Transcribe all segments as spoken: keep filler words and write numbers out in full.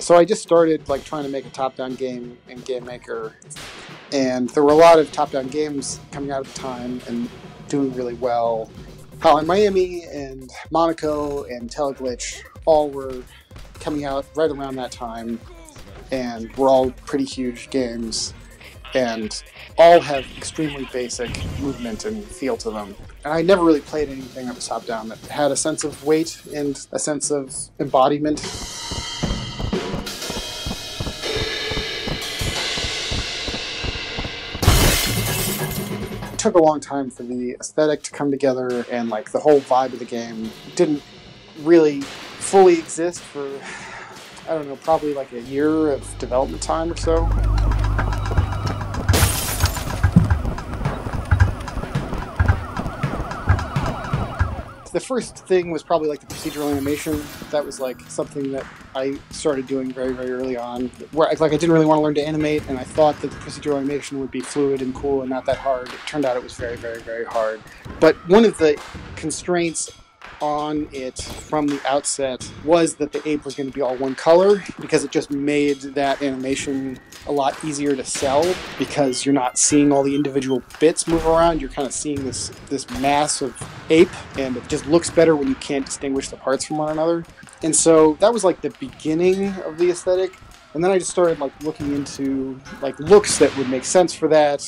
So I just started like trying to make a top-down game in Game Maker, and there were a lot of top-down games coming out at the time and doing really well. Hotline Miami and Monaco and Teleglitch all were coming out right around that time, and were all pretty huge games, and all have extremely basic movement and feel to them. And I never really played anything that was top-down that had a sense of weight and a sense of embodiment. It took a long time for the aesthetic to come together, and like the whole vibe of the game didn't really fully exist for, I don't know, probably like a year of development time or so. The first thing was probably like the procedural animation. That was like something that I started doing very, very early on, where I, like I didn't really want to learn to animate, and I thought that the procedural animation would be fluid and cool and not that hard. It turned out it was very, very, very hard. But one of the constraints on it from the outset was that the ape was going to be all one color, because it just made that animation a lot easier to sell, because you're not seeing all the individual bits move around. You're kind of seeing this this mass of ape, and it just looks better when you can't distinguish the parts from one another. And so that was like the beginning of the aesthetic, and then I just started like looking into like looks that would make sense for that.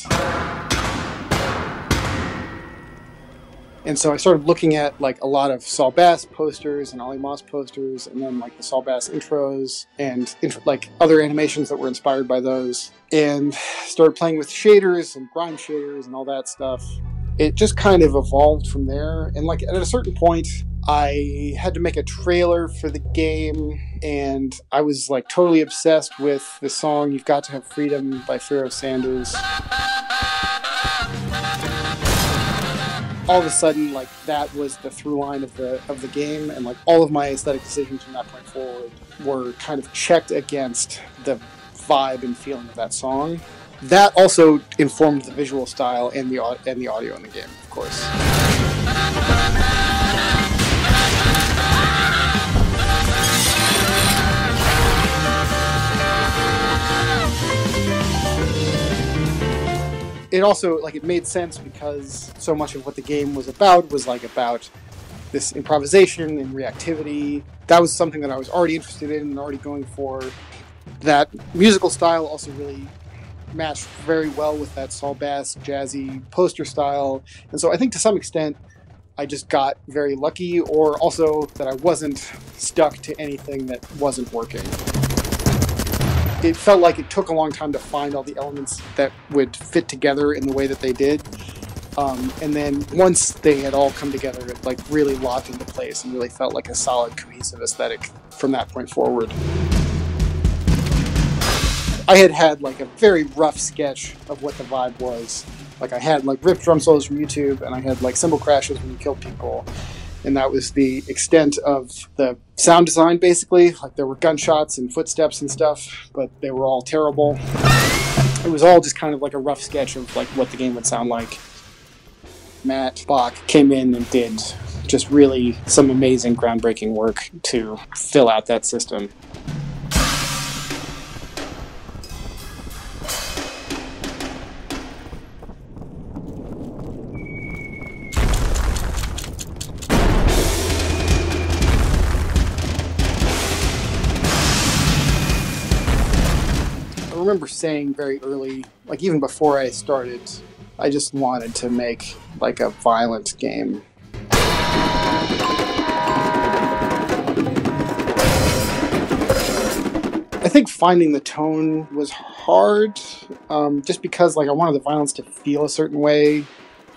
And so I started looking at like a lot of Saul Bass posters and Olly Moss posters, and then like the Saul Bass intros and like other animations that were inspired by those, and started playing with shaders and grime shaders and all that stuff. It just kind of evolved from there. And like at a certain point, I had to make a trailer for the game, and I was like totally obsessed with the song "You've Got to Have Freedom" by Pharaoh Sanders. All of a sudden, like that was the through line of the of the game, and like all of my aesthetic decisions from that point forward were kind of checked against the vibe and feeling of that song. That also informed the visual style and the and the audio in the game, of course. It also, like, it made sense because so much of what the game was about was, like, about this improvisation and reactivity. That was something that I was already interested in and already going for. That musical style also really matched very well with that Saul Bass jazzy poster style. And so I think to some extent I just got very lucky, or also that I wasn't stuck to anything that wasn't working. It felt like it took a long time to find all the elements that would fit together in the way that they did. Um, and then once they had all come together, it like really locked into place and really felt like a solid, cohesive aesthetic from that point forward. I had had like a very rough sketch of what the vibe was. Like I had like ripped drum solos from YouTube, and I had like cymbal crashes when you killed people. And that was the extent of the sound design, basically. Like there were gunshots and footsteps and stuff, but they were all terrible. It was all just kind of like a rough sketch of like what the game would sound like. Matt Boch came in and did just really some amazing groundbreaking work to fill out that system. I remember saying very early, like even before I started, I just wanted to make like a violent game. I think finding the tone was hard, um, just because like I wanted the violence to feel a certain way.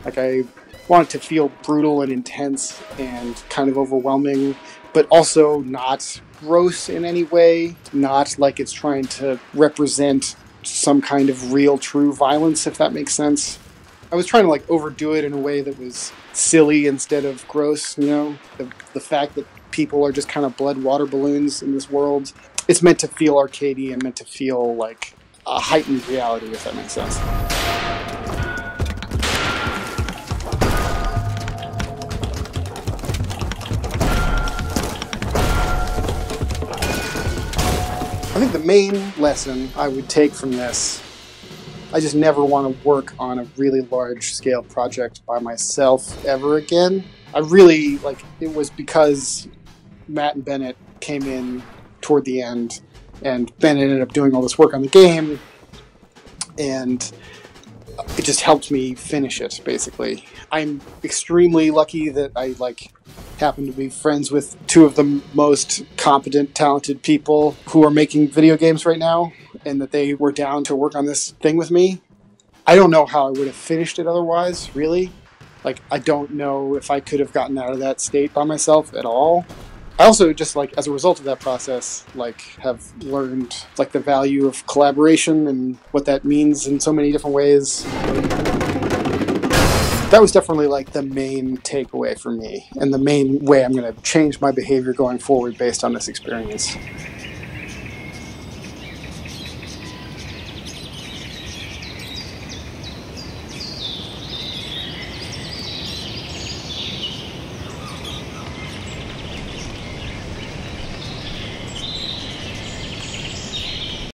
Like I wanted it to feel brutal and intense and kind of overwhelming, but also not gross in any way, not like it's trying to represent some kind of real, true violence, if that makes sense. I was trying to like overdo it in a way that was silly instead of gross, you know? The, the fact that people are just kind of blood water balloons in this world, it's meant to feel arcadey and meant to feel like a heightened reality, if that makes sense. I think the main lesson I would take from this, I just never want to work on a really large-scale project by myself ever again. I really, like, it was because Matt and Bennett came in toward the end, and Bennett ended up doing all this work on the game, and it just helped me finish it, basically. I'm extremely lucky that I, like, happen to be friends with two of the most competent, talented people who are making video games right now, and that they were down to work on this thing with me. I don't know how I would have finished it otherwise, really. Like, I don't know if I could have gotten out of that state by myself at all. I also just, like, as a result of that process, like, have learned, like, the value of collaboration and what that means in so many different ways. That was definitely like the main takeaway for me, and the main way I'm going to change my behavior going forward based on this experience.